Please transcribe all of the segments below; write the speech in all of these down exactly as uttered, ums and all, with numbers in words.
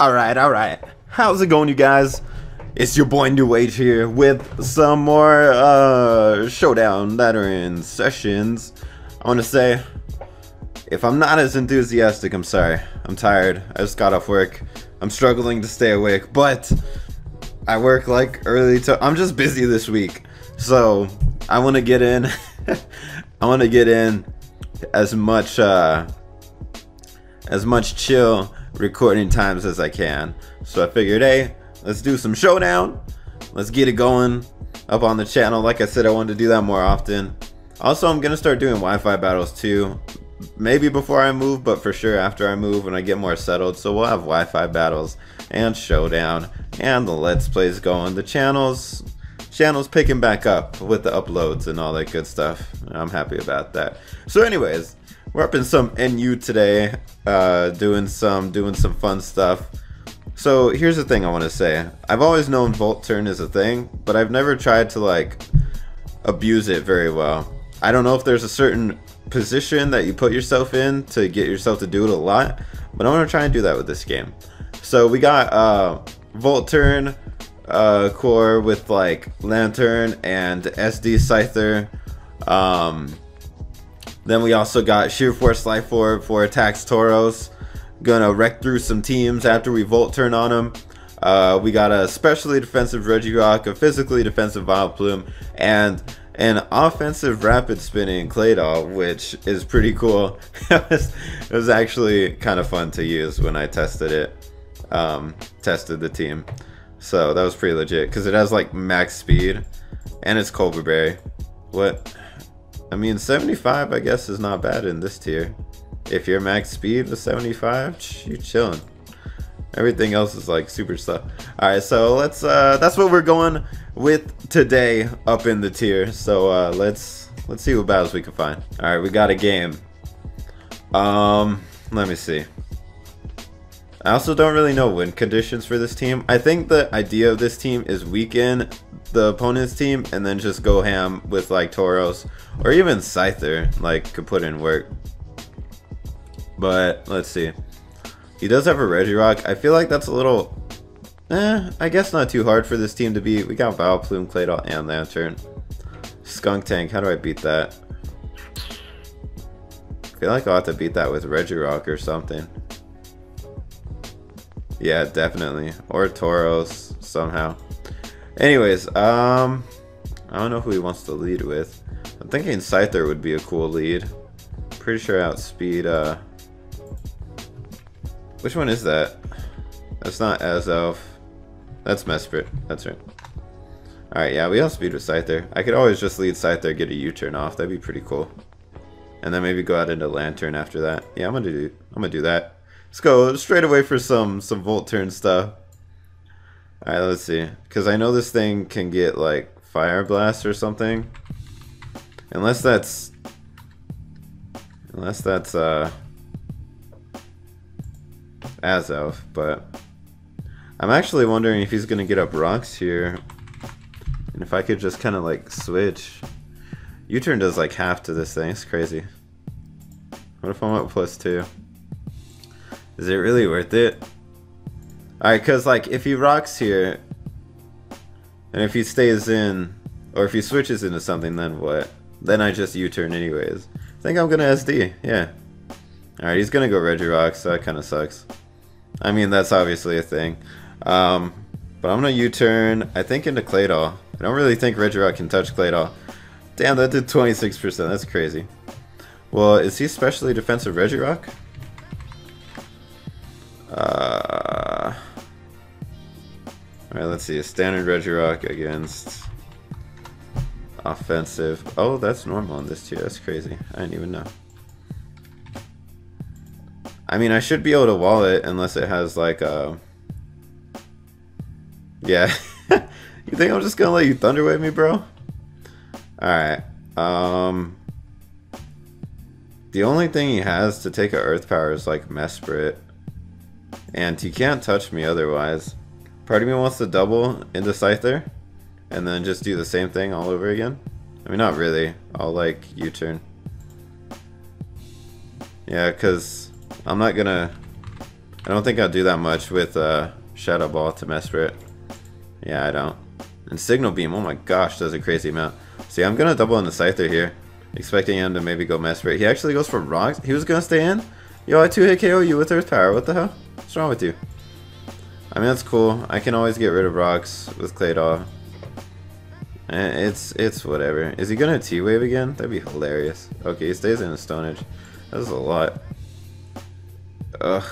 Alright, alright. How's it going, you guys? It's your boy NewAge here with some more uh, Showdown Lantern sessions. I want to say, if I'm not as enthusiastic, I'm sorry. I'm tired. I just got off work. I'm struggling to stay awake, but I work like early to- I'm just busy this week. So, I want to get in. I want to get in as much, uh, as much chill recording times as I can. So I figured, hey, let's do some Showdown, let's get it going up on the channel. Like I said, I wanted to do that more often. Also, I'm gonna start doing Wi-Fi battles too, maybe before I move, but for sure after I move when I get more settled. So we'll have Wi-Fi battles and Showdown and the Let's Plays going, the channels channels picking back up with the uploads and all that good stuff. I'm happy about that. So anyways, we're up in some N U today, uh, doing some doing some fun stuff. So here's the thing I want to say. I've always known Volt Turn is a thing, but I've never tried to like abuse it very well. I don't know if there's a certain position that you put yourself in to get yourself to do it a lot, but I want to try and do that with this game. So we got uh, Volt Turn uh, core with like Lantern and S D Scyther. Um, Then we also got Sheer Force Life Orb for attacks Tauros. Gonna wreck through some teams after we Volt Turn on them. Uh, we got a specially defensive Regirock, a physically defensive Vileplume, and an offensive Rapid Spinning Claydol, which is pretty cool. it, was, it was actually kind of fun to use when I tested it. Um, tested the team. So that was pretty legit, because it has like max speed, and it's Cobra Berry. What? I mean, seventy-five, I guess, is not bad in this tier. If your max speed was seventy-five, you're chilling. Everything else is like super slow. All right, so let's. Uh, that's what we're going with today up in the tier. So uh, let's let's see what battles we can find. All right, we got a game. Um, let me see. I also don't really know win conditions for this team. I think the idea of this team is weaken the opponent's team and then just go ham with like Tauros or even Scyther, like could put in work. But let's see. He does have a Regirock. I feel like that's a little, eh, I guess not too hard for this team to beat. We got Vileplume, Claydol, and Lantern. Skuntank, how do I beat that? I feel like I'll have to beat that with Regirock or something. Yeah, definitely. Or Tauros somehow. Anyways, um, I don't know who he wants to lead with. I'm thinking Scyther would be a cool lead. Pretty sure outspeed, uh... which one is that? That's not Azelf. That's Mesprit. That's right. Alright, yeah, we outspeed with Scyther. I could always just lead Scyther, get a U-turn off. That'd be pretty cool. And then maybe go out into Lantern after that. Yeah, I'm gonna do, I'm gonna do that. Let's go straight away for some, some Volt Turn stuff. Alright, let's see. Because I know this thing can get, like, Fire Blast or something. Unless that's... Unless that's, uh... Azelf, but... I'm actually wondering if he's going to get up rocks here. And if I could just kind of, like, switch. U-turn does, like, half to this thing. It's crazy. What if I'm up plus two? Is it really worth it? Alright, because, like, if he rocks here, and if he stays in, or if he switches into something, then what? Then I just U-turn anyways. I think I'm going to S D, yeah. Alright, he's going to go Regirock, so that kind of sucks. I mean, that's obviously a thing. Um, but I'm going to U-turn, I think, into Claydol. I don't really think Regirock can touch Claydol. Damn, that did twenty-six percent, that's crazy. Well, is he specially defensive Regirock? Uh... Alright, let's see, a standard Regirock against offensive. Oh, that's normal in this tier, that's crazy. I didn't even know. I mean, I should be able to wall it unless it has like a... Yeah. You think I'm just gonna let you Thunder Wave me, bro? Alright, um... the only thing he has to take a Earth Power is like Mesprit. And he can't touch me otherwise. Part of me wants to double into Scyther and then just do the same thing all over again. I mean, not really. I'll like U-turn. Yeah, because I'm not gonna I don't think I'll do that much with uh, Shadow Ball to Mesprit. Yeah, I don't. And Signal Beam, oh my gosh, does a crazy amount. See, I'm gonna double on the Scyther here, expecting him to maybe go Mesprit. He actually goes for rocks. He was gonna stay in. Yo, I two hit K O you with Earth Power. What the hell? What's wrong with you? I mean, that's cool. I can always get rid of rocks with Claydol. It's it's whatever. Is he gonna T-Wave again? That'd be hilarious. Okay, he stays in a Stone Edge. That's a lot. Ugh.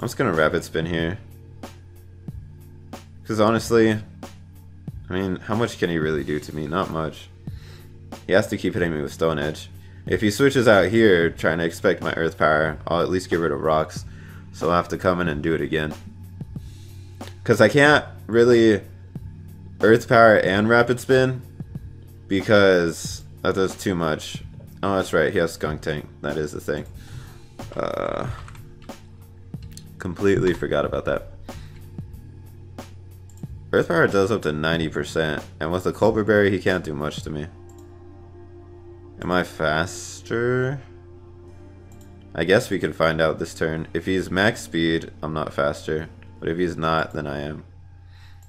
I'm just gonna Rapid Spin here. Because honestly, I mean, how much can he really do to me? Not much. He has to keep hitting me with Stone Edge. If he switches out here, trying to expect my Earth Power, I'll at least get rid of rocks. So I'll have to come in and do it again. Because I can't really Earth Power and Rapid Spin, because that does too much. Oh, that's right, he has Skuntank. That is the thing. Uh, completely forgot about that. Earth Power does up to ninety percent, and with the Culver Berry, he can't do much to me. Am I faster? I guess we can find out this turn. If he's max speed, I'm not faster. But if he's not, then I am.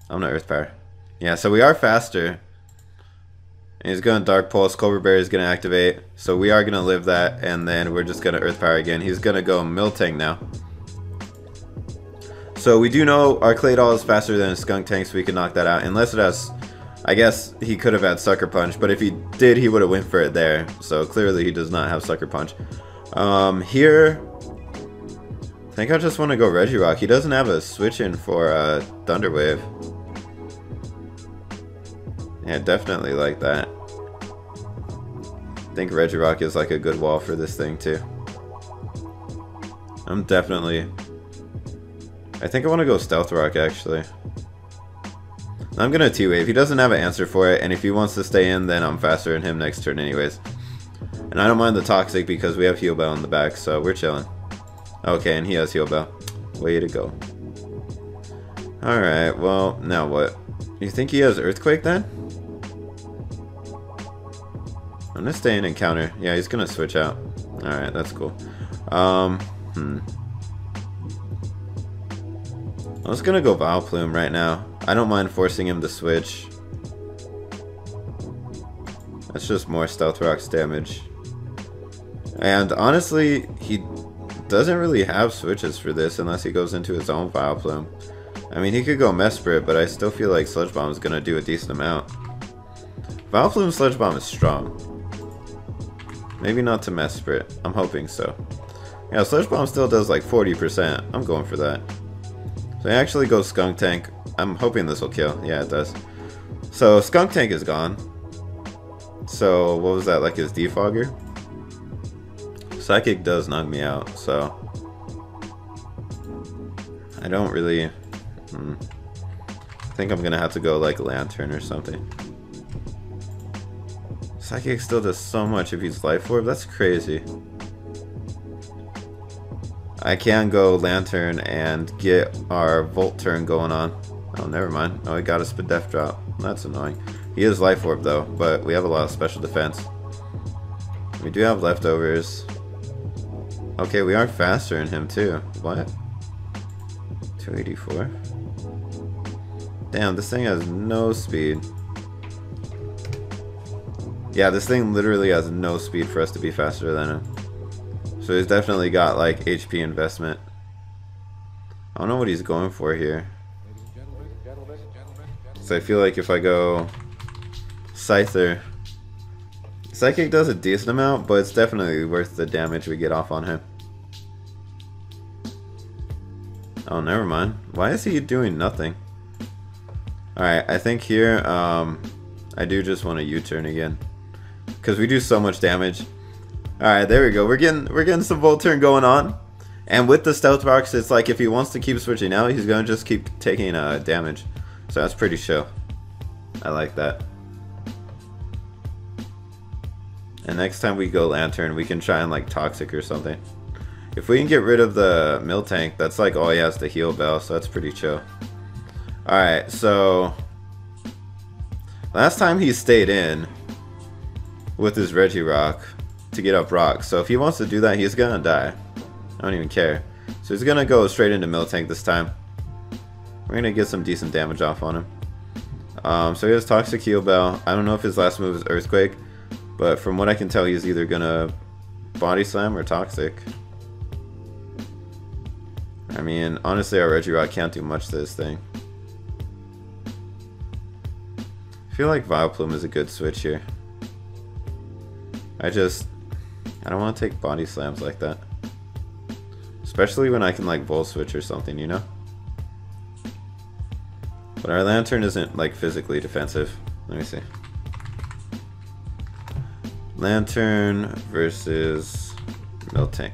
I'm not Earth Power. Yeah, so we are faster. And he's going to Dark Pulse. Culver Berry is going to activate. So we are going to live that, and then we're just going to Earth Power again. He's going to go Miltank now. So we do know our Claydol is faster than a Skuntank, so we can knock that out. Unless it has, I guess he could have had Sucker Punch, but if he did, he would have went for it there. So clearly he does not have Sucker Punch. Um, here, I think I just want to go Regirock. He doesn't have a switch in for uh, Thunder Wave. Yeah, definitely like that. I think Regirock is like a good wall for this thing too. I'm definitely... I think I want to go Stealth Rock, actually. I'm going to T-Wave. He doesn't have an answer for it, and if he wants to stay in, then I'm faster than him next turn anyways. And I don't mind the Toxic because we have Heal Bell in the back, so we're chilling. Okay, and he has Heal Bell. Way to go. Alright, well, now what? You think he has Earthquake then? I'm going to stay in and counter. Yeah, he's going to switch out. Alright, that's cool. Um, hmm. I'm just gonna go Vileplume right now. I don't mind forcing him to switch. That's just more Stealth Rock's damage. And honestly, he doesn't really have switches for this unless he goes into his own Vileplume. I mean, he could go Mesprit, but I still feel like Sludge Bomb is gonna do a decent amount. Vileplume Sludge Bomb is strong. Maybe not to Mesprit. I'm hoping so. Yeah, Sludge Bomb still does like forty percent. I'm going for that. So I actually go Skuntank. I'm hoping this will kill. Yeah, it does. So Skuntank is gone. So what was that, like his Defogger? Psychic does knock me out, so I don't really... Hmm. I think I'm going to have to go like Lantern or something. Psychic still does so much if he's Life Orb. That's crazy. I can go Lantern and get our Volt Turn going on. Oh, never mind. Oh, he got a Spadef drop. That's annoying. He is Life Orb though, but we have a lot of special defense. We do have leftovers. Okay, we are faster than him too. What? two eighty-four? Damn, this thing has no speed. Yeah, this thing literally has no speed for us to be faster than him. So he's definitely got like H P investment. I don't know what he's going for here. So I feel like if I go Scyther, Psychic does a decent amount, but it's definitely worth the damage we get off on him. Oh, never mind. Why is he doing nothing? Alright, I think here um, I do just want to U-turn again, because we do so much damage. All right, there we go. We're getting we're getting some Volt Turn going on, and with the Stealth Box, it's like if he wants to keep switching out, he's gonna just keep taking uh, damage. So that's pretty chill. I like that. And next time we go Lantern, we can try and like Toxic or something. If we can get rid of the Miltank, that's like all he has to Heal Bell, so that's pretty chill. All right, so last time he stayed in with his Regirock to get up rocks, so if he wants to do that, he's gonna die. I don't even care. So he's gonna go straight into Miltank this time. We're gonna get some decent damage off on him. Um, so he has Toxic Heal Bell. I don't know if his last move is Earthquake, but from what I can tell, he's either gonna Body Slam or Toxic. I mean, honestly, our Regirock can't do much to this thing. I feel like Vileplume is a good switch here. I just, I don't want to take Body Slams like that. Especially when I can like Volt Switch or something, you know? But our Lantern isn't like physically defensive. Let me see. Lantern versus Miltank.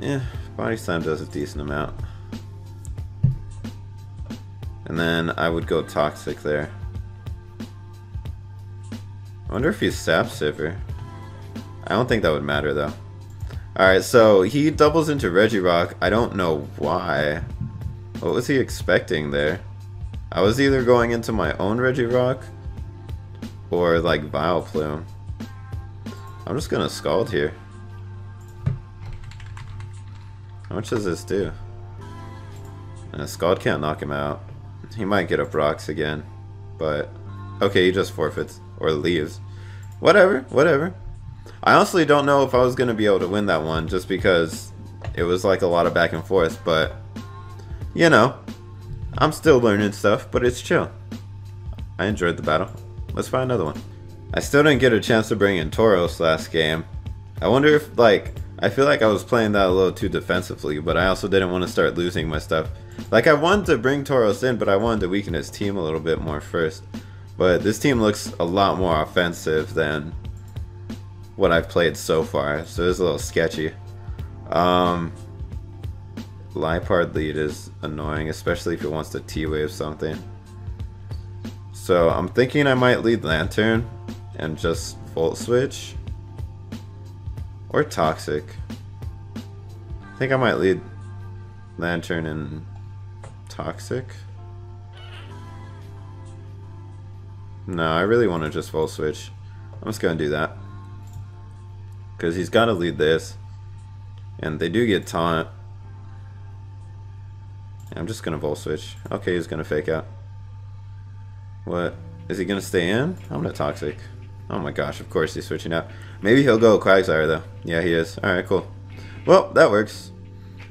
Yeah, Body Slam does a decent amount. And then I would go Toxic there. I wonder if he's Sap Sipper. I don't think that would matter though. Alright, so he doubles into Regirock. I don't know why. What was he expecting there? I was either going into my own Regirock or like Vileplume. I'm just gonna Scald here. How much does this do? And a Scald can't knock him out. He might get up rocks again, but okay, he just forfeits or leaves. Whatever, whatever. I honestly don't know if I was going to be able to win that one just because it was like a lot of back and forth, but you know, I'm still learning stuff, but it's chill. I enjoyed the battle. Let's find another one. I still didn't get a chance to bring in Tauros last game. I wonder if like, I feel like I was playing that a little too defensively, but I also didn't want to start losing my stuff. Like, I wanted to bring Tauros in, but I wanted to weaken his team a little bit more first. But this team looks a lot more offensive than what I've played so far, so it's a little sketchy. Um, Liepard lead is annoying, especially if it wants to T-Wave something. So I'm thinking I might lead Lantern and just Volt Switch. Or Toxic. I think I might lead Lantern and Toxic. No, I really want to just Volt Switch. I'm just going to do that. Because he's got to lead this. And they do get Taunt. I'm just going to Volt Switch. Okay, he's going to Fake Out. What? Is he going to stay in? I'm going to Toxic. Oh my gosh, of course he's switching out. Maybe he'll go Quagsire though. Yeah, he is. Alright, cool. Well, that works.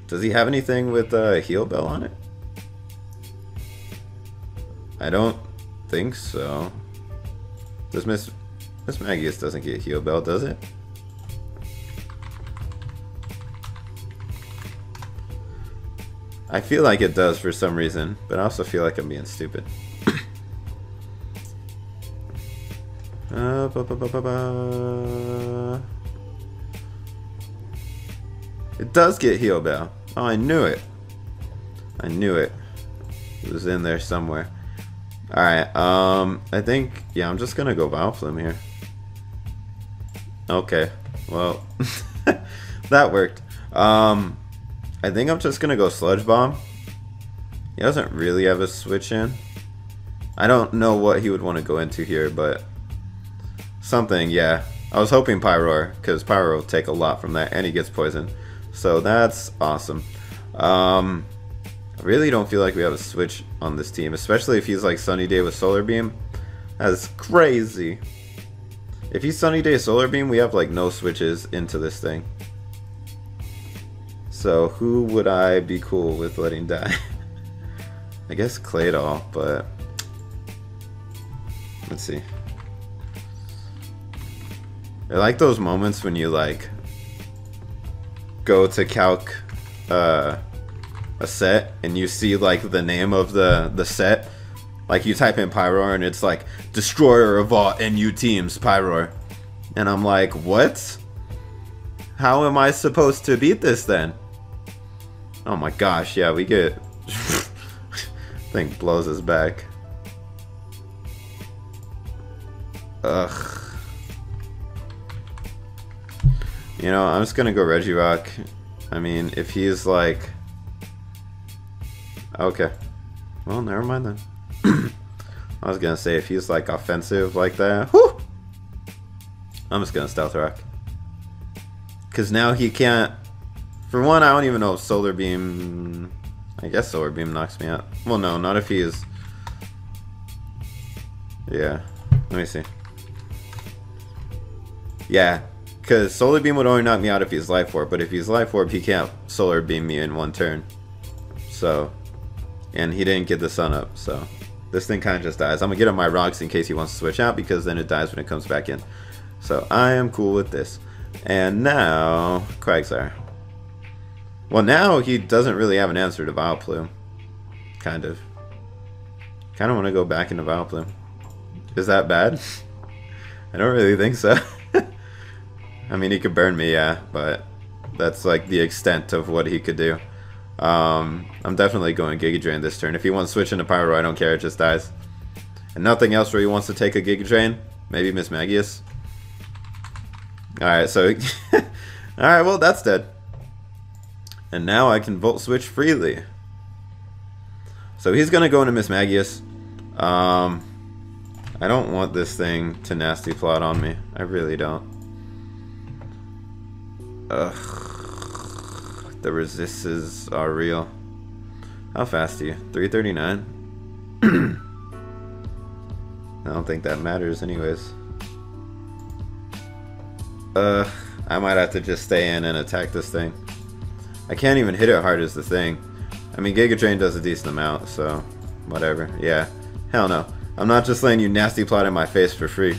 Does he have anything with a uh, Heal Bell on it? I don't think so. Does Miss Mismagius doesn't get Heal Bell, does it? I feel like it does for some reason, but I also feel like I'm being stupid. Uh, ba, ba, ba, ba, ba. It does get Heal Bell. Oh, I knew it. I knew it. It was in there somewhere. Alright, um, I think, yeah, I'm just gonna go Vileplume here. Okay, well, that worked. Um, I think I'm just gonna go Sludge Bomb. He doesn't really have a switch in. I don't know what he would want to go into here, but something, yeah. I was hoping Pyroar, because Pyroar will take a lot from that, and he gets poisoned. So that's awesome. Um, I really don't feel like we have a switch on this team, especially if he's like Sunny Day with Solar Beam. That's crazy. If he's Sunny Day Solar Beam, we have like no switches into this thing. So who would I be cool with letting die? I guess Claydol, but let's see. I like those moments when you like go to calc uh, a set and you see like the name of the the set, like you type in Pyroar and it's like Destroyer of All N U Teams Pyroar, and I'm like, what? How am I supposed to beat this then? Oh my gosh, yeah, we get thing blows us back. Ugh. You know, I'm just gonna go Regirock. I mean, if he's like, okay, well, never mind then. I was gonna say if he's like offensive like that, whew! I'm just gonna Stealth Rock. Because now he can't... For one, I don't even know if Solar Beam... I guess Solar Beam knocks me out. Well, no, not if he is... Yeah. Let me see. Yeah. Because Solar Beam would only knock me out if he's Life Orb. But if he's Life Orb, he can't Solar Beam me in one turn. So... And he didn't get the sun up, so... This thing kind of just dies. I'm going to get on my rocks in case he wants to switch out, because then it dies when it comes back in. So I am cool with this. And now... Quagsire. Well, now he doesn't really have an answer to Vileplume. Kind of. Kind of want to go back into Vileplume. Is that bad? I don't really think so. I mean, he could burn me, yeah, but... That's like the extent of what he could do. Um, I'm definitely going Giga Drain this turn. If he wants to switch into Pyroar, I don't care, it just dies. And nothing else where he wants to take a Giga Drain? Maybe Mismagius? Alright, so... Alright, well, that's dead. And now I can Volt Switch freely. So he's gonna go into Mismagius. Um, I don't want this thing to Nasty Plot on me. I really don't. Ugh. The resists are real. How fast are you? three thirty-nine? I don't think that matters anyways. Uh, I might have to just stay in and attack this thing. I can't even hit it hard as the thing. I mean, Giga Drain does a decent amount, so... Whatever. Yeah. Hell no. I'm not just letting you Nasty Plot in my face for free.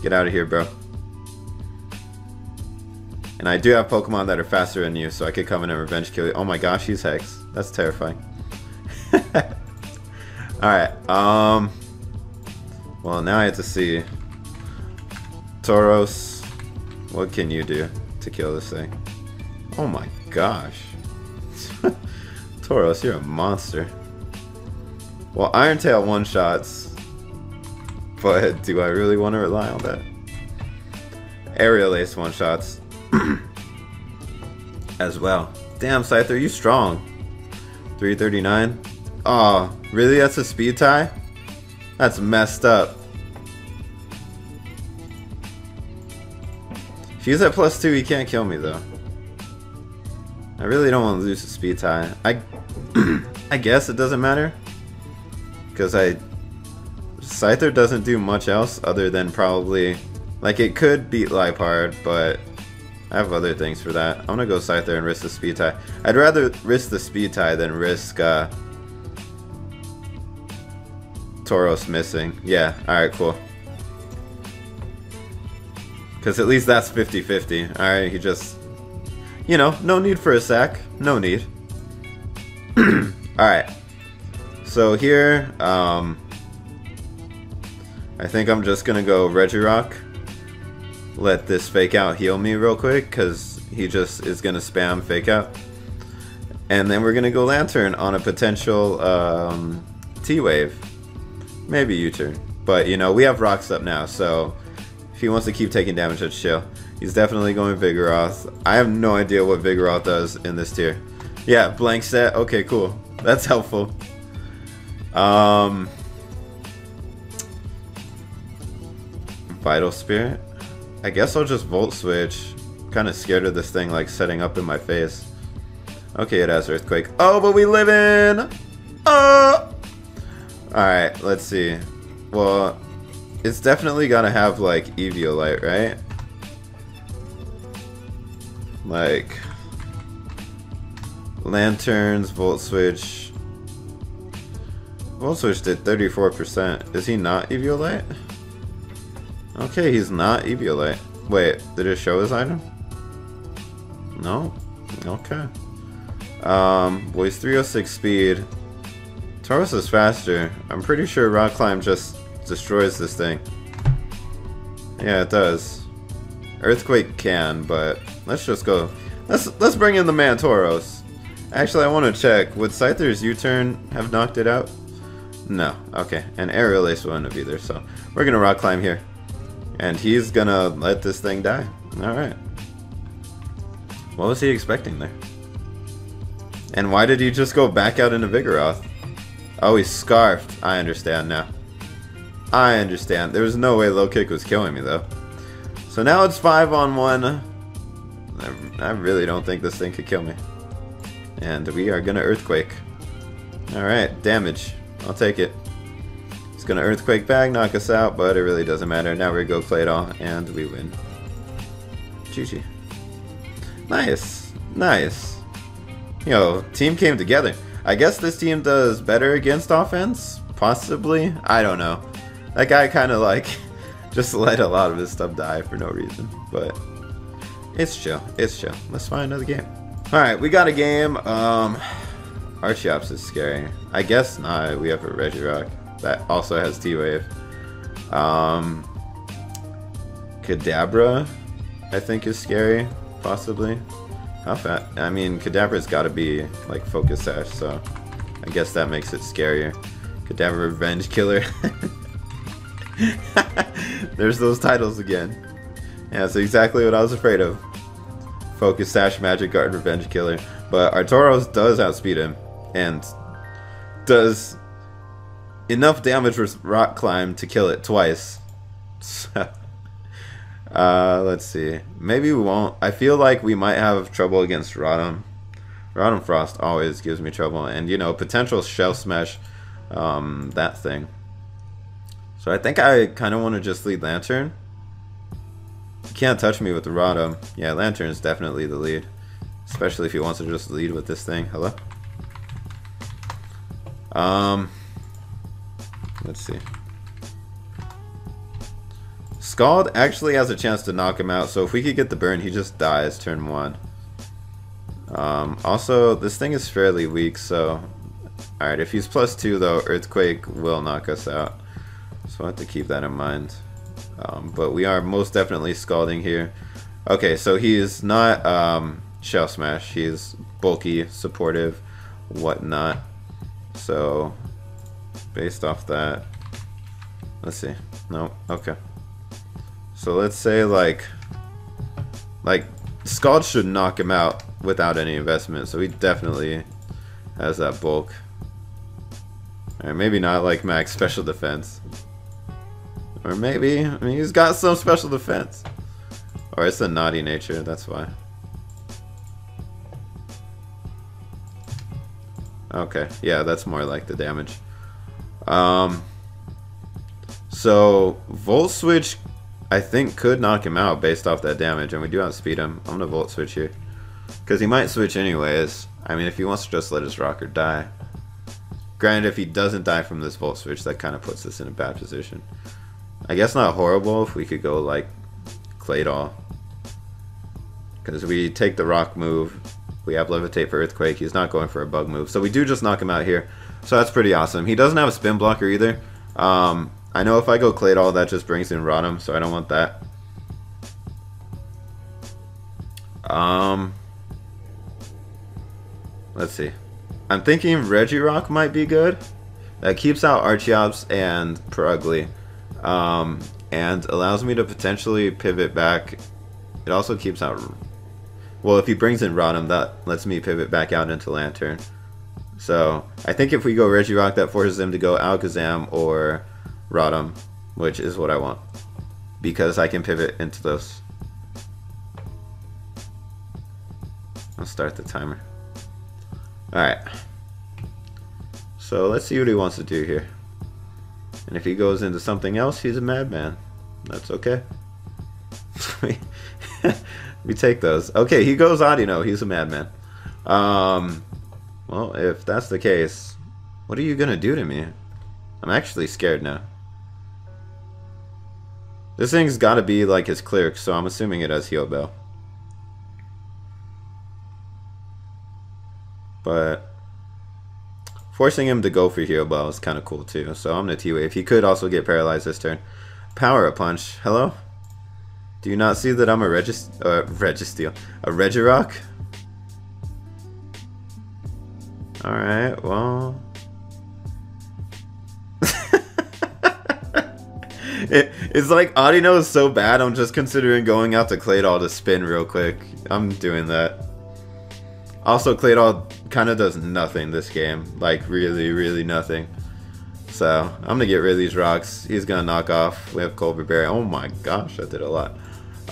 Get out of here, bro. And I do have Pokemon that are faster than you, so I could come in and revenge kill you. Oh my gosh, he's Hex. That's terrifying. Alright, um... Well, now I have to see... Tauros, what can you do to kill this thing? Oh my gosh. Tauros, you're a monster. Well, Iron Tail one-shots. But do I really want to rely on that? Aerial Ace one-shots. As well. Damn, Scyther, you strong. three thirty-nine. Aw, oh, really? That's a speed tie? That's messed up. If he's at plus two, he can't kill me, though. I really don't want to lose a speed tie. I, I guess it doesn't matter. Because I... Scyther doesn't do much else other than probably... Like, it could beat Liepard, but... I have other things for that. I'm gonna go Scyther and risk the speed tie. I'd rather risk the speed tie than risk uh, Tauros missing. Yeah, alright, cool. Because at least that's fifty fifty. Alright, he just... You know, no need for a sack. No need. Alright. So here, um... I think I'm just gonna go Regirock. Let this fake out heal me real quick, because he just is going to spam fake out. And then we're going to go Lantern on a potential um, T-Wave. Maybe U-turn. But, you know, we have rocks up now, so if he wants to keep taking damage, that's chill. He's definitely going Vigoroth. I have no idea what Vigoroth does in this tier. Yeah, blank set. Okay, cool. That's helpful. Um, Vital Spirit. I guess I'll just Volt Switch. I'm kind of scared of this thing like setting up in my face. Okay, it has Earthquake. Oh, but we live in! Oh! Alright, let's see. Well, it's definitely gotta have like Eviolite, right? Like... Lanterns, Volt Switch... Volt Switch did thirty-four percent. Is he not Eviolite? Okay, he's not Eviolite. Wait, did it show his item? No? Okay. Um, well, he's three oh six speed. Tauros is faster. I'm pretty sure Rock Climb just destroys this thing. Yeah, it does. Earthquake can, but let's just go. Let's let's bring in the man Tauros. Actually, I want to check. Would Scyther's U-turn have knocked it out? No. Okay, and Aerial Ace wouldn't have either, so we're going to Rock Climb here. And he's gonna let this thing die. Alright. What was he expecting there? And why did he just go back out into Vigoroth? Oh, he's scarfed. I understand now. I understand. There was no way low kick was killing me, though. So now it's five on one. I, I really don't think this thing could kill me. And we are gonna Earthquake. Alright, damage. I'll take it. It's gonna Earthquake back, knock us out, but it really doesn't matter. Now we go Claydol, and we win. G G. Nice. Nice. You know, team came together. I guess this team does better against offense? Possibly? I don't know. That guy kinda like just let a lot of his stuff die for no reason. But it's chill. It's chill. Let's find another game. Alright, we got a game. Um, Archeops is scary. I guess not. We have a Regirock that also has T-Wave. Um, Kadabra, I think, is scary. Possibly. How fat? I mean, Kadabra's gotta be like Focus Sash, so I guess that makes it scarier. Kadabra Revenge Killer. There's those titles again. Yeah, that's exactly what I was afraid of. Focus Sash, Magic Guard, Revenge Killer. But our Tauros does outspeed him, and does enough damage with Rock Climb to kill it twice. So, uh, let's see. Maybe we won't. I feel like we might have trouble against Rotom. Rotom Frost always gives me trouble, and you know, potential Shell Smash, um, that thing. So I think I kind of want to just lead Lantern. You can't touch me with the Rotom. Yeah, Lantern is definitely the lead. Especially if he wants to just lead with this thing. Hello? Um, let's see. Scald actually has a chance to knock him out, so if we could get the burn, he just dies turn one. Um, also, this thing is fairly weak, so... Alright, if he's plus two, though, Earthquake will knock us out. So I have to keep that in mind. Um, but we are most definitely scalding here. Okay, so he is not um, Shell Smash. He is bulky, supportive, whatnot. So, based off that, let's see. No, okay. So let's say like, like Scald should knock him out without any investment. So he definitely has that bulk. All right, maybe not like max special defense. Or maybe, I mean, he's got some special defense. Or it's a naughty nature, that's why. Okay, yeah, that's more like the damage. Um, so, Volt Switch, I think, could knock him out based off that damage, and we do outspeed him. I'm gonna Volt Switch here. Because he might switch anyways. I mean, if he wants to just let his rocker die. Granted, if he doesn't die from this Volt Switch, that kind of puts us in a bad position. I guess not horrible if we could go like Claydol, because we take the rock move, we have Levitate for Earthquake, he's not going for a bug move, so we do just knock him out here, so that's pretty awesome. He doesn't have a spin blocker either. um, I know if I go Claydol that just brings in Rotom, so I don't want that. Um, let's see, I'm thinking Regirock might be good. That keeps out Archeops and Perugly. Um, and allows me to potentially pivot back. It also keeps out... Well, if he brings in Rotom, that lets me pivot back out into Lantern. So, I think if we go Regirock, that forces him to go Alakazam or Rotom, which is what I want. Because I can pivot into those. I'll start the timer. Alright. So, let's see what he wants to do here. And if he goes into something else, he's a madman. That's okay. We take those. Okay, he goes Audino. He's a madman. Um, well, if that's the case, what are you going to do to me? I'm actually scared now. This thing's got to be like his cleric, so I'm assuming it has Heal Bell. But... forcing him to go for Hero Ball is kind of cool too, so I'm going to T-Wave. He could also get paralyzed this turn. Power a punch. Hello? Do you not see that I'm a Regis... Uh, Registeel. A Regirock? Alright, well... it, it's like Audino is so bad, I'm just considering going out to Claydol to spin real quick. I'm doing that. Also, Claydol kind of does nothing this game. Like, really, really nothing. So, I'm going to get rid of these rocks. He's going to knock off. We have Colbert Berry. Oh my gosh, I did a lot.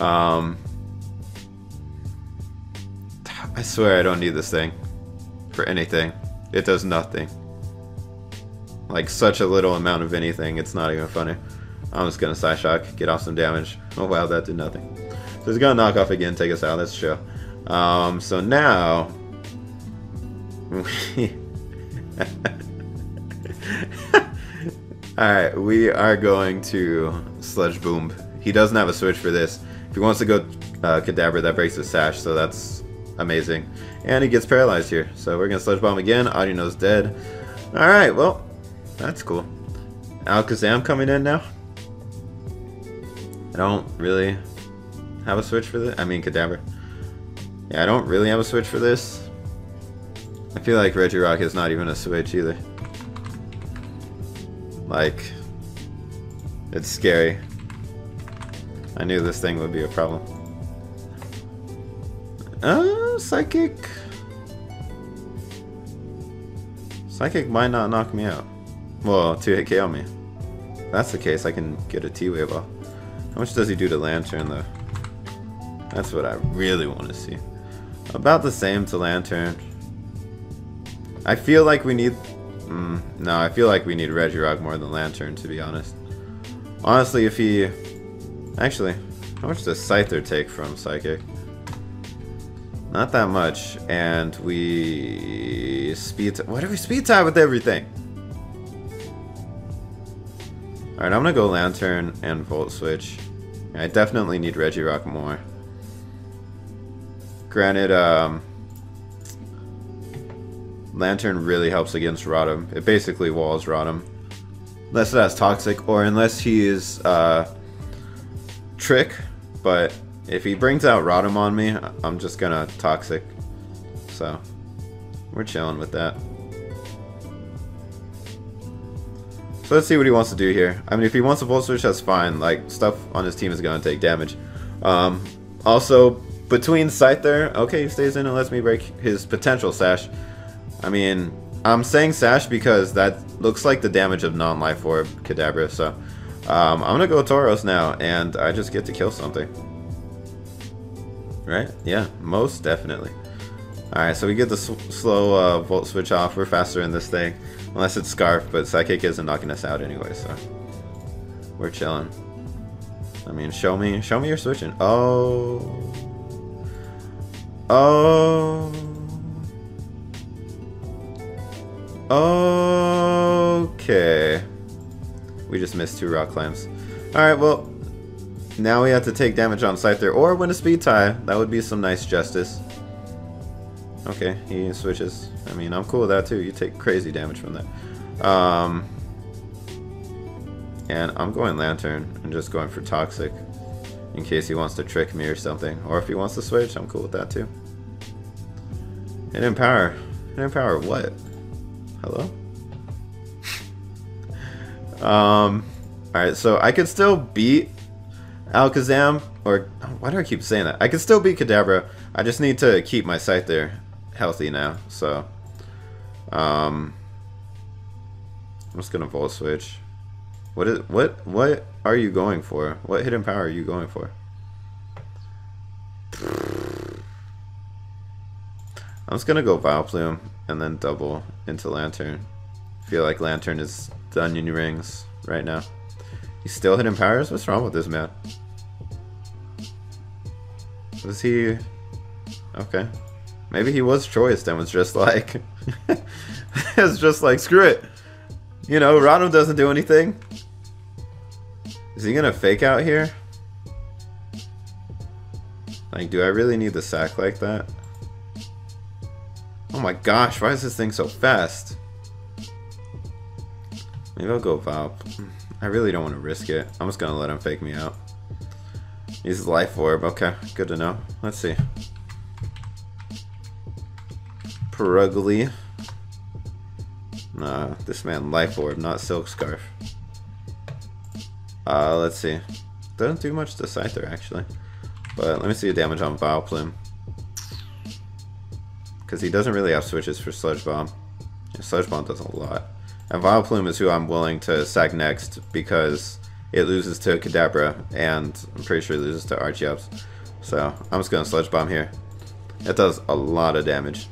Um, I swear I don't need this thing for anything. It does nothing. Like, such a little amount of anything, it's not even funny. I'm just gonna Psy Shock, get off some damage. Oh wow, that did nothing. So he's gonna knock off again, take us out, that's chill. Um, so now... Alright, we are going to Sludge Boom. He doesn't have a switch for this. If he wants to go uh, Kadabra, that breaks his Sash, so that's amazing. And he gets paralyzed here, so we're gonna Sludge Bomb again. Audino's dead. Alright, well, that's cool. Alakazam coming in now. I don't really have a switch for this. I mean, Kadabra. Yeah, I don't really have a switch for this. I feel like Regirock is not even a switch either. Like, it's scary. I knew this thing would be a problem. Uh, Psychic. Psychic might not knock me out. Well, two hit K O me. If that's the case, I can get a T-Wave off. How much does he do to Lantern, though? That's what I really want to see. About the same to Lantern. I feel like we need... Mm, no, I feel like we need Regirock more than Lantern, to be honest. Honestly, if he... Actually, how much does Scyther take from Psychic? Not that much, and we... Speed... What if we Speed Tie with everything? Alright, I'm gonna go Lantern and Volt Switch. I definitely need Regirock more. Granted, um... Lantern really helps against Rotom. It basically walls Rotom. Unless it has Toxic, or unless he is, uh... Trick, but if he brings out Rotom on me, I'm just gonna Toxic. So, we're chilling with that. So let's see what he wants to do here. I mean, if he wants a Volt Switch, that's fine. Like, stuff on his team is going to take damage. Um, also, between Scyther... Okay, he stays in and lets me break his potential Sash. I mean, I'm saying Sash because that looks like the damage of non-life orb Kadabra, so... Um, I'm going to go Tauros now, and I just get to kill something. Right? Yeah, most definitely. Alright, so we get the sl slow uh, Volt Switch off. We're faster in this thing. Unless it's Scarf, but Psychic isn't knocking us out anyway, so we're chilling. I mean, show me, show me you're switching. Oh, oh, okay. We just missed two rock climbs. All right, well, now we have to take damage on Scyther or win a Speed Tie. That would be some nice justice. Okay, he switches. I mean, I'm cool with that too. You take crazy damage from that. Um, and I'm going Lantern and just going for Toxic in case he wants to trick me or something. Or if he wants to switch, I'm cool with that too. Hidden Power. Hidden Power what? Hello? um, Alright, so I could still beat Alakazam. Or why do I keep saying that? I could still beat Kadabra. I just need to keep my Scyther healthy now, so um, I'm just gonna Volt Switch. What is what? What are you going for? What hidden power are you going for? I'm just gonna go Vileplume and then double into Lantern. I feel like Lantern is the onion rings right now. He's still hidden powers. What's wrong with this man? Was he... Okay. Maybe he was choiced and was just like... it's just like, screw it. You know, Rotom doesn't do anything. Is he gonna fake out here? Like, do I really need the sack like that? Oh my gosh, why is this thing so fast? Maybe I'll go Valp. I really don't want to risk it. I'm just gonna let him fake me out. He's Life Orb, okay, good to know. Let's see. Perugly. Nah, this man Life Orb, not Silk Scarf. Uh, let's see. Doesn't do much to Scyther, actually. But let me see the damage on Vileplume. Because he doesn't really have switches for Sludge Bomb. And Sludge Bomb does a lot. And Vileplume is who I'm willing to sack next because... it loses to Kadabra, and I'm pretty sure it loses to Archeops. So, I'm just going to Sludge Bomb here. That does a lot of damage.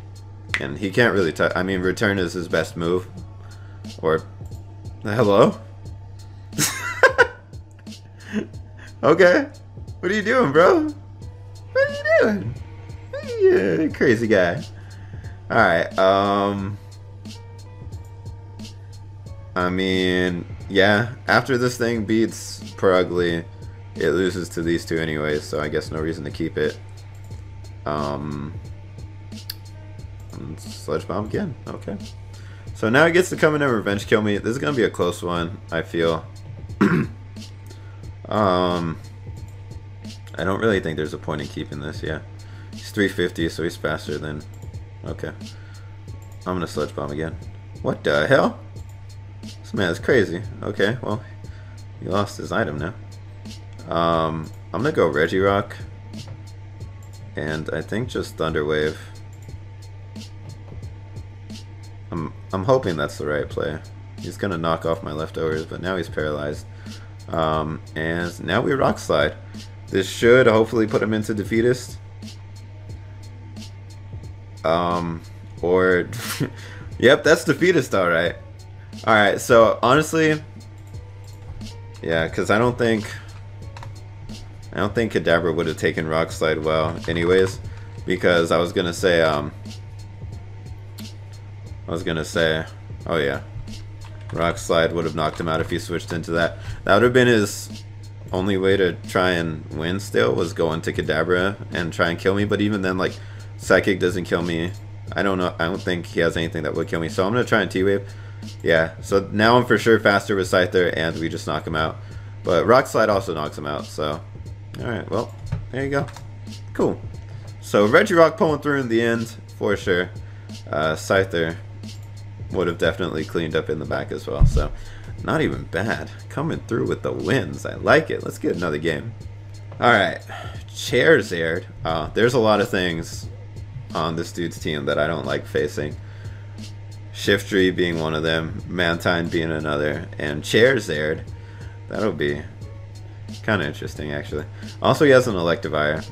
And he can't really touch. I mean, return is his best move. Or, hello? Okay. What are you doing, bro? What are you doing? Yeah, crazy guy. Alright, um... I mean, yeah. After this thing beats Perugly, it loses to these two anyways, so I guess no reason to keep it. Um... Sludge Bomb again. Okay. So now it gets to come in and revenge kill me. This is going to be a close one, I feel. um, I don't really think there's a point in keeping this, yeah. He's three fifty, so he's faster than... Okay. I'm going to Sludge Bomb again. What the hell? This man is crazy. Okay, well, he lost his item now. Um, I'm going to go Regirock. And I think just Thunder Wave. I'm, I'm hoping that's the right play. He's going to knock off my leftovers, but now he's paralyzed. Um, and now we Rock Slide. This should hopefully put him into Defeatist. Um, or... Yep, that's Defeatist, alright. Alright, so honestly... Yeah, because I don't think... I don't think Kadabra would have taken Rock Slide well anyways. Because I was going to say... um. I was gonna say, oh yeah, Rock Slide would have knocked him out if he switched into that. That would have been his only way to try and win still, was go into Kadabra and try and kill me, but even then, like, Psychic doesn't kill me. I don't know, I don't think he has anything that would kill me, so I'm gonna try and T-Wave. Yeah, so now I'm for sure faster with Scyther and we just knock him out. But Rock Slide also knocks him out, so, alright, well, there you go. Cool. So Regirock pulling through in the end, for sure. Uh, Scyther would have definitely cleaned up in the back as well, so not even bad. Coming through with the wins, I like it. Let's get another game. Alright, Charizard. Uh, there's a lot of things on this dude's team that I don't like facing. Shiftry being one of them, Mantine being another, and Charizard. That'll be kind of interesting, actually. Also, he has an Electivire.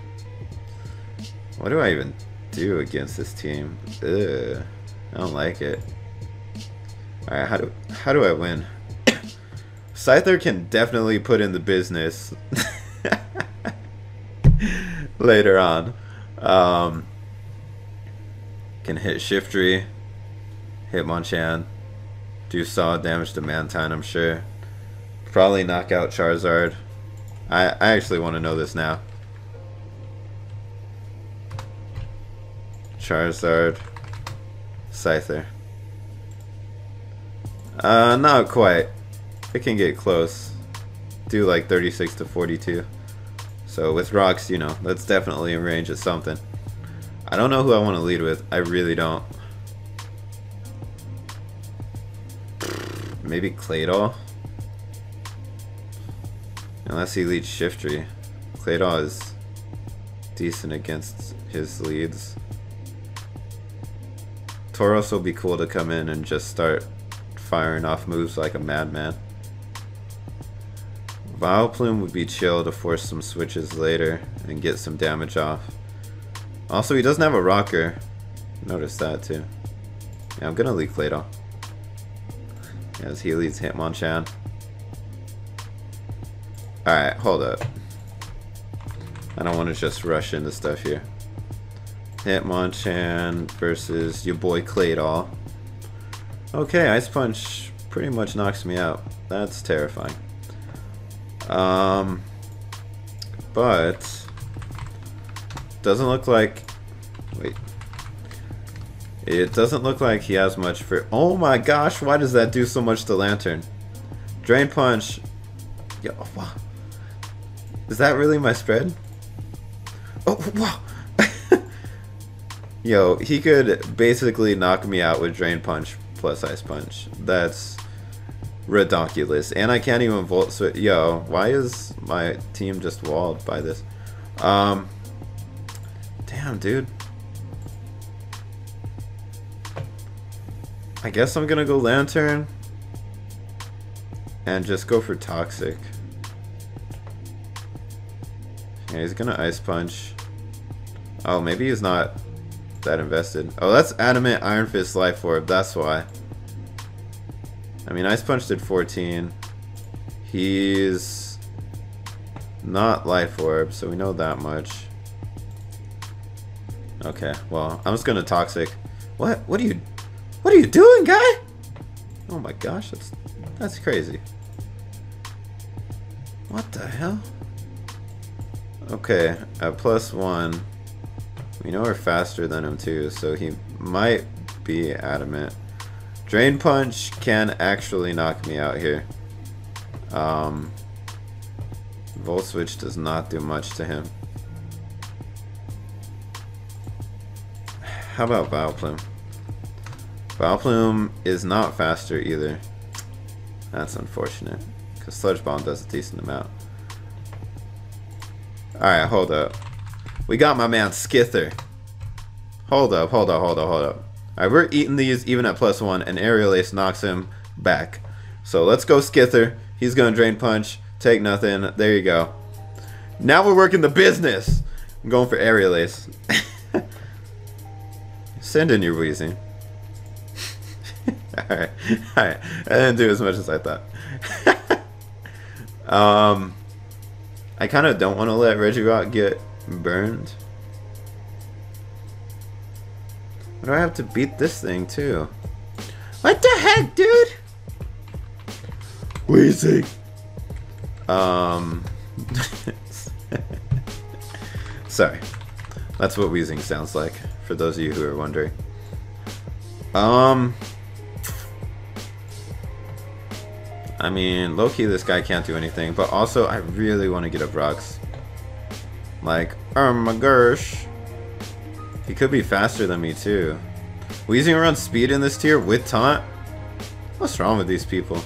What do I even do against this team? Ugh, I don't like it. Alright, how do, how do I win? Scyther can definitely put in the business later on. Um, can hit Shiftry, Hitmonchan, do solid damage to Mantine, I'm sure. Probably knock out Charizard. I, I actually want to know this now. Charizard, Scyther. Uh, not quite. It can get close. Do like thirty-six to forty-two. So with rocks, you know, that's definitely a range of something. I don't know who I want to lead with. I really don't. Maybe Claydol? Unless he leads Shiftry. Claydol is decent against his leads. Tauros will be cool to come in and just start firing off moves like a madman. Vileplume would be chill to force some switches later and get some damage off. Also, he doesn't have a rocker. Notice that too. Yeah, I'm gonna lead Claydol. As he leads Hitmonchan. Alright, hold up. I don't want to just rush into stuff here. Hitmonchan versus your boy Claydol. Okay, Ice Punch pretty much knocks me out. That's terrifying. Um, but doesn't look like. Wait. It doesn't look like he has much for. Oh my gosh! Why does that do so much to Lantern? Drain Punch. Yo, wow. Is that really my spread? Oh wow! Yo, he could basically knock me out with Drain Punch. Plus Ice Punch. That's redonkulous. And I can't even Volt Switch. Yo, why is my team just walled by this? Um, damn, dude. I guess I'm gonna go Lantern and just go for Toxic. Yeah, he's gonna Ice Punch. Oh, maybe he's not that invested. Oh, that's Adamant Iron Fist Life Orb, that's why. I mean, Ice Punch did fourteen. He's not Life Orb, so we know that much. Okay, well, I'm just gonna Toxic. What? What are you? What are you doing, guy? Oh my gosh, that's that's crazy. What the hell? Okay, at plus one, we know we're faster than him too, so he might be adamant. Drain Punch can actually knock me out here. Um, Volt Switch does not do much to him. How about Vileplume? Vileplume is not faster either. That's unfortunate, because Sludge Bomb does a decent amount. Alright, hold up. We got my man Scyther. Hold up, hold up, hold up, hold up. Alright, we're eating these even at plus one, and Aerial Ace knocks him back. So let's go Scyther. He's going to Drain Punch, take nothing. There you go. Now we're working the business. I'm going for Aerial Ace. Send in your Weezing. Alright, alright. I didn't do as much as I thought. um... I kind of don't want to let Regirock get burned. Why do I have to beat this thing too? What the heck, dude? Weezing. Um. Sorry. That's what Weezing sounds like, for those of you who are wondering. Um. I mean, low-key, this guy can't do anything, but also, I really want to get up rocks. Like, oh my gosh. He could be faster than me, too. Weezing around speed in this tier with taunt? What's wrong with these people?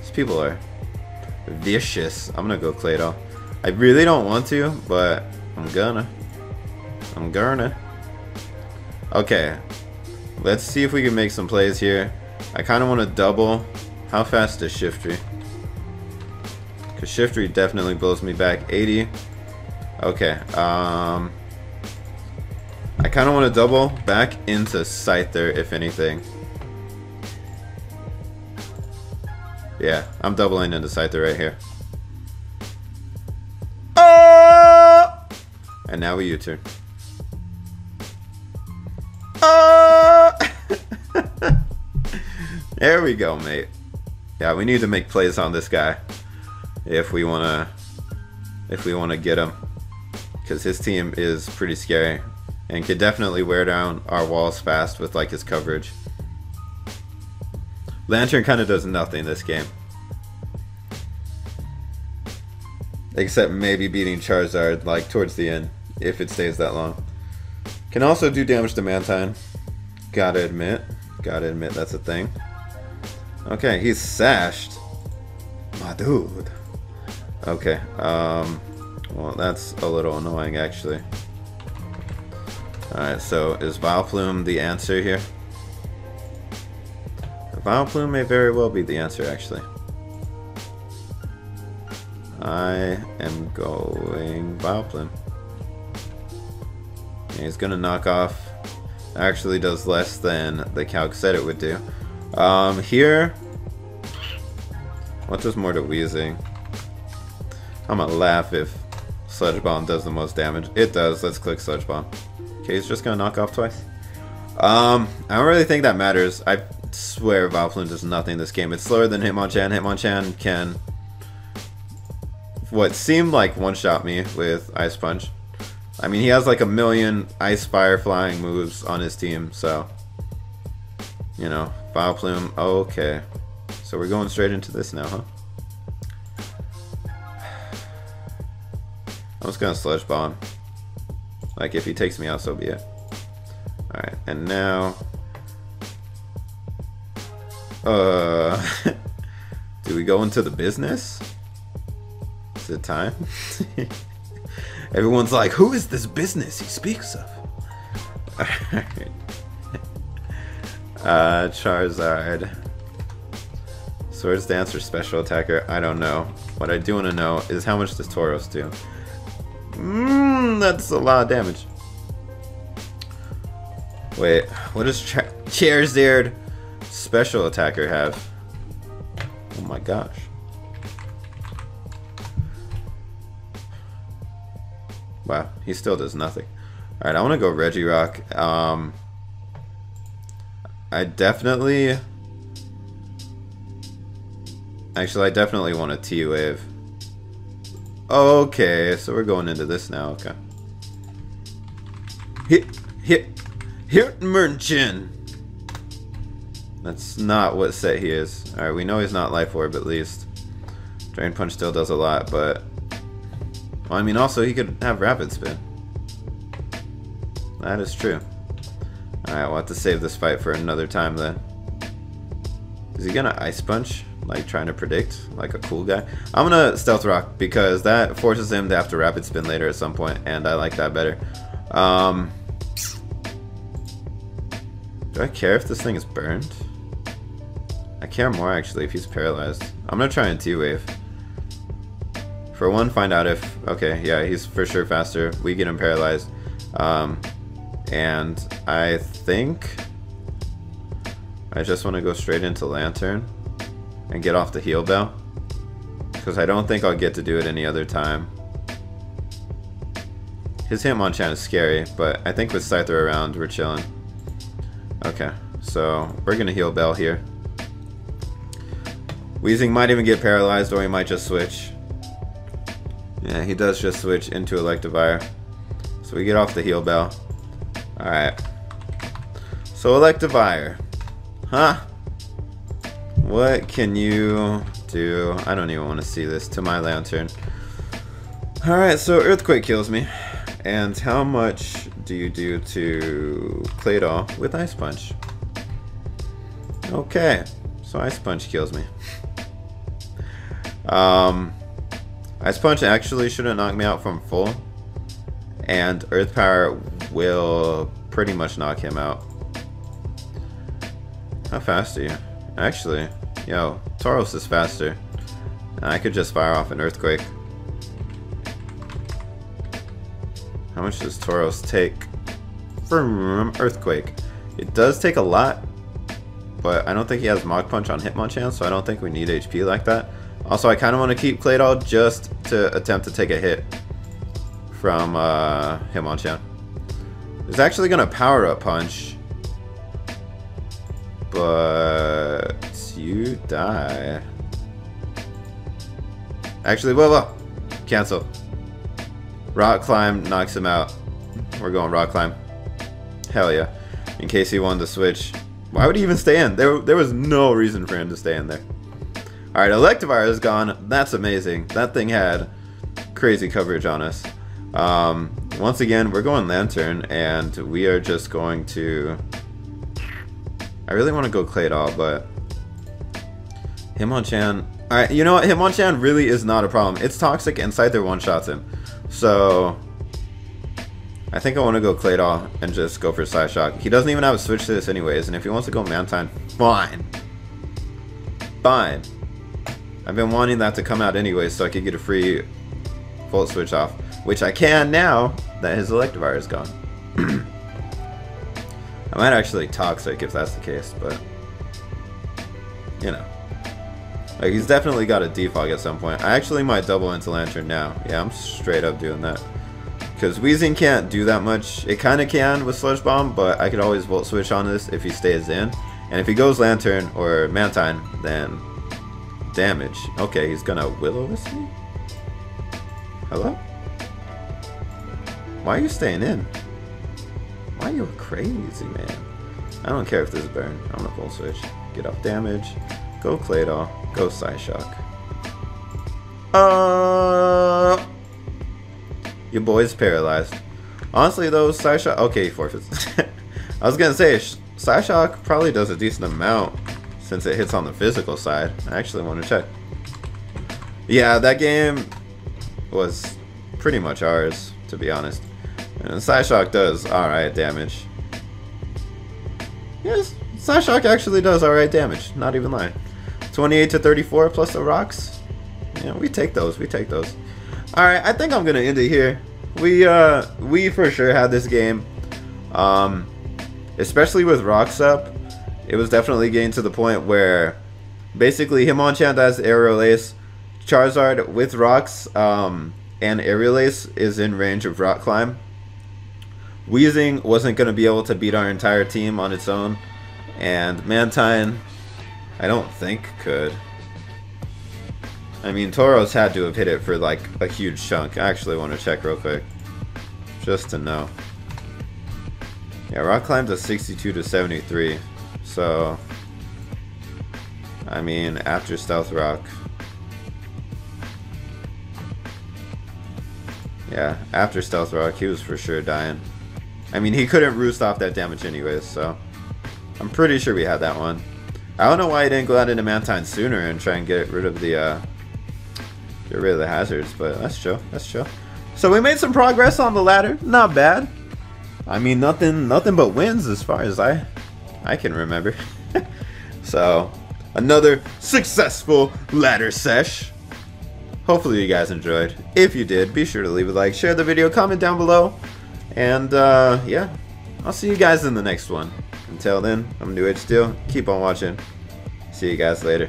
These people are vicious. I'm gonna go Claydol. I really don't want to, but I'm gonna. I'm gonna. Okay. Let's see if we can make some plays here. I kind of want to double... How fast is Shiftry? Because Shiftry definitely blows me back eighty. Okay. Um, I kind of want to double back into Scyther, if anything. Yeah, I'm doubling into Scyther right here. Oh! And now we U-turn. Oh! There we go, mate. Yeah, we need to make plays on this guy if we wanna if we wanna get him, because his team is pretty scary and could definitely wear down our walls fast with like his coverage. Lantern kind of does nothing this game, except maybe beating Charizard like towards the end if it stays that long. Can also do damage to Mantine. Gotta admit, gotta admit that's a thing. Okay, he's sashed. My dude. Okay, um... well, that's a little annoying, actually. Alright, so is Vileplume the answer here? Vileplume may very well be the answer, actually. I am going Vileplume. Yeah, he's gonna knock off... Actually does less than the calc said it would do. Um, here, what does more to Weezing? I'm gonna laugh if Sludge Bomb does the most damage. It does. Let's click Sludge Bomb. Okay, he's just gonna knock off twice. Um, I don't really think that matters. I swear Vileplume does nothing this game. It's slower than Hitmonchan. Hitmonchan can, what seemed like one-shot me with Ice Punch. I mean, he has like a million Ice Fire flying moves on his team, so, you know. Vileplume, okay. So we're going straight into this now, huh? I'm just gonna Sludge Bomb. Like, if he takes me out, so be it. Alright, and now... Uh... do we go into the business? Is it time? Everyone's like, who is this business he speaks of? Alright. Uh, Charizard. Swords Dance or Special Attacker? I don't know. What I do want to know is how much does Tauros do? Mmm, that's a lot of damage. Wait, what does Char Charizard special attacker have? Oh my gosh. Wow, he still does nothing. Alright, I want to go Regirock. Um, I definitely... Actually, I definitely want a T-Wave. Okay, so we're going into this now, okay. Hit, hit, Hitmonchan! That's not what set he is. Alright, we know he's not Life Orb at least. Drain Punch still does a lot, but... Well, I mean, also, he could have Rapid Spin. That is true. Alright, we'll have to save this fight for another time then. Is he gonna Ice Punch? Like, trying to predict? Like a cool guy? I'm gonna Stealth Rock, because that forces him to have to Rapid Spin later at some point, and I like that better. Um, do I care if this thing is burned? I care more, actually, if he's paralyzed. I'm gonna try and T-Wave. For one, find out if... Okay, yeah, he's for sure faster. We get him paralyzed. Um, and I think... I just want to go straight into Lantern and get off the heal bell, because I don't think I'll get to do it any other time. His Hitmonchan is scary, but I think with Scyther around, we're chilling. Okay, so we're going to heal bell here. Weezing might even get paralyzed, or he might just switch. Yeah, he does just switch into Electivire. So we get off the heal bell. Alright. So Electivire. Huh? What can you do? I don't even want to see this to my Lantern. Alright, so Earthquake kills me. And how much do you do to Claydol with Ice Punch? Okay. So Ice Punch kills me. um... Ice Punch actually shouldn't knock me out from full, and Earth Power will pretty much knock him out. How fast are you? Actually, yo, Tauros is faster. I could just fire off an Earthquake. How much does Tauros take from Earthquake? It does take a lot, but I don't think he has Mach Punch on Hitmonchan, so I don't think we need H P like that. Also, I kind of want to keep Claydol just to attempt to take a hit from uh, Hitmonchan. It's actually going to power up punch, but you die. Actually, whoa, whoa. Cancel. Rock Climb knocks him out. We're going Rock Climb. Hell yeah. In case he wanted to switch. Why would he even stay in? There, there was no reason for him to stay in there. Alright, Electivire is gone. That's amazing. That thing had crazy coverage on us. Um, once again, we're going Lantern, and we are just going to... I really want to go Claydol, but... Hitmonchan... Alright, you know what? Hitmonchan really is not a problem. It's toxic, and Scyther one-shots him. So... I think I want to go Claydol and just go for Psyshock. He doesn't even have a switch to this anyways, and if he wants to go Mantine, fine. Fine. I've been wanting that to come out anyway, so I could get a free Volt Switch off, which I can now that his Electivire is gone. I might actually Toxic if that's the case, but you know, like he's definitely got a Defog at some point. I actually might double into Lantern now. Yeah, I'm straight up doing that because Weezing can't do that much. It kind of can with Sludge Bomb, but I could always Volt Switch on this if he stays in, and if he goes Lantern or Mantine, then. Damage. Okay, he's gonna Will-O-Wisp me? Hello? Why are you staying in? Why are you crazy, man? I don't care if this is burned. I'm gonna full switch. Get off damage. Go Claydol. Go Psyshock. Uh, Your boy's paralyzed. Honestly, though, Psyshock... Okay, he forfeits. I was gonna say, Psyshock probably does a decent amount. Since it hits on the physical side, I actually want to check. Yeah, that game was pretty much ours, to be honest. And Psyshock does alright damage. Yes, Psyshock actually does alright damage, not even lying. twenty-eight to thirty-four plus the rocks? Yeah, we take those, we take those. Alright, I think I'm going to end it here. We, uh, we for sure had this game. Um... especially with Rocks Up, it was definitely getting to the point where basically Hitmonchan has Aerial Ace, Charizard with Rocks um, and Aerial Ace is in range of Rock Climb. Weezing wasn't going to be able to beat our entire team on its own, and Mantine I don't think could. I mean, Tauros had to have hit it for like a huge chunk. I actually want to check real quick just to know. Yeah, Rock Climb's a sixty-two to seventy-three, so I mean after Stealth Rock. Yeah, after Stealth Rock, he was for sure dying. I mean, he couldn't roost off that damage anyways, so I'm pretty sure we had that one. I don't know why he didn't go out into Mantine sooner and try and get rid of the, uh, get rid of the hazards, but that's chill, that's chill. So we made some progress on the ladder, not bad. I mean, nothing, nothing but wins as far as I, I can remember. So, another successful ladder sesh. Hopefully you guys enjoyed. If you did, be sure to leave a like, share the video, comment down below, and uh, yeah, I'll see you guys in the next one. Until then, I'm NewAgeSteel. Keep on watching. See you guys later.